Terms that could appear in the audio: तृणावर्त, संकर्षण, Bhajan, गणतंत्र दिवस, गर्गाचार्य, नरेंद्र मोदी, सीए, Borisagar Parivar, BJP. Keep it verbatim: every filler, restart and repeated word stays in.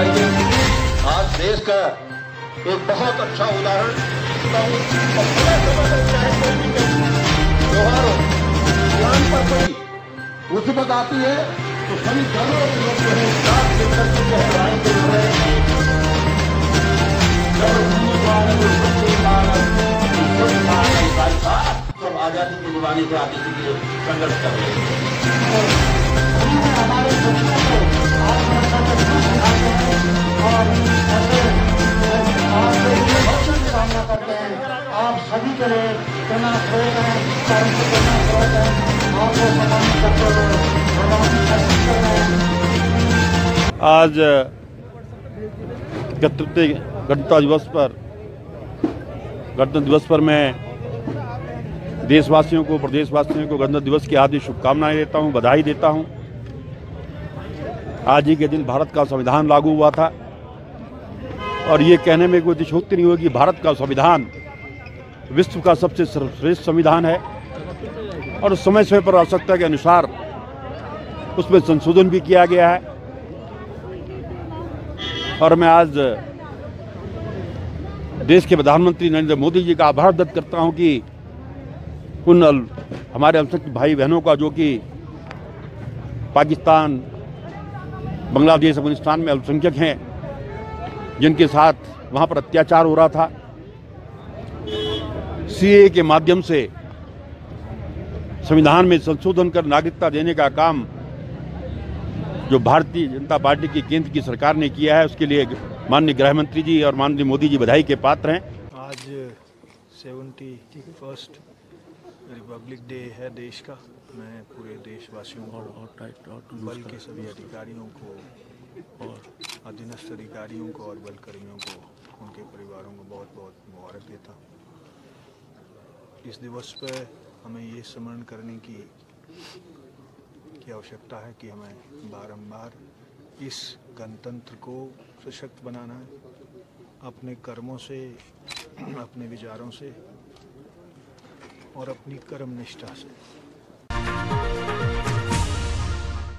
आज देश का एक बहुत अच्छा उदाहरण त्योहारों पर बड़ी मुसीबत आती है तो सभी दलों के लोग जो है साथ लेकर के लड़ाई कर रहे हैं। सब आजादी की दिवानी के आदेश के लिए संघर्ष कर रहे हैं। हमारे बच्चों करते हैं आप सभी के लिए करना करें करना करें आपको सम्मान करते हुए आज इकहत्तरवें गणतंत्र दिवस पर गणतंत्र दिवस पर मैं देशवासियों को प्रदेशवासियों को गणतंत्र दिवस की हार्दिक शुभकामनाएं देता हूं, बधाई देता हूं। आज ही के दिन भारत का संविधान लागू हुआ था और ये कहने में कोई अतिशयोक्ति नहीं होगी, भारत का संविधान विश्व का सबसे सर्वश्रेष्ठ संविधान है और समय समय पर आवश्यकता के अनुसार उसमें संशोधन भी किया गया है। और मैं आज देश के प्रधानमंत्री नरेंद्र मोदी जी का आभार व्यक्त करता हूं कि उन हमारे अल्पसंख्यक भाई बहनों का जो कि पाकिस्तान, बांग्लादेश, अफगानिस्तान में अल्पसंख्यक हैं, जिनके साथ वहाँ पर अत्याचार हो रहा था, सीए के माध्यम से संविधान में संशोधन कर नागरिकता देने का काम जो भारतीय जनता पार्टी की केंद्र की सरकार ने किया है, उसके लिए माननीय गृह मंत्री जी और माननीय मोदी जी बधाई के पात्र हैं। आज सेवेंटी फर्स्ट रिपब्लिक डे है देश का। मैं पूरे देशवासियों को, बल के सभी अधिकारियों को और अधीनस्थ अधिकारियों को और बलकर्मियों को, उनके परिवारों को बहुत बहुत मुबारक देता हूँ। इस दिवस पर हमें ये स्मरण करने की की आवश्यकता है कि हमें बारंबार इस गणतंत्र को सशक्त बनाना है, अपने कर्मों से, अपने विचारों से और अपनी कर्मनिष्ठा से।